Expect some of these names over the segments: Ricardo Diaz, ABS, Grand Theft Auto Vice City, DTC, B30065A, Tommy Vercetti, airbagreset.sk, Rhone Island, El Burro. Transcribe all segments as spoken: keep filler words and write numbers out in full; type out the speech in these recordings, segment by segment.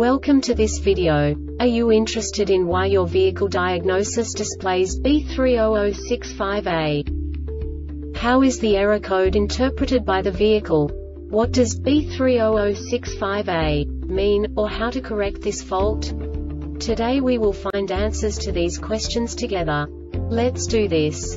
Welcome to this video. Are you interested in why your vehicle diagnosis displays B three zero zero six five A? How is the error code interpreted by the vehicle? What does B three zero zero six five A mean, or how to correct this fault? Today we will find answers to these questions together. Let's do this.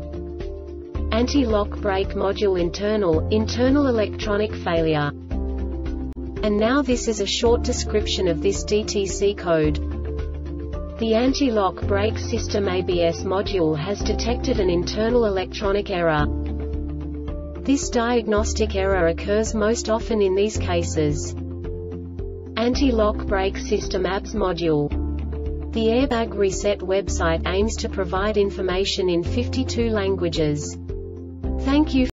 anti-lock brake module internal, internal electronic failure. And now this is a short description of this D T C code. The anti-lock brake system A B S module has detected an internal electronic error. This diagnostic error occurs most often in these cases. Anti-lock brake system A B S module. The Airbag Reset website aims to provide information in fifty-two languages. Thank you.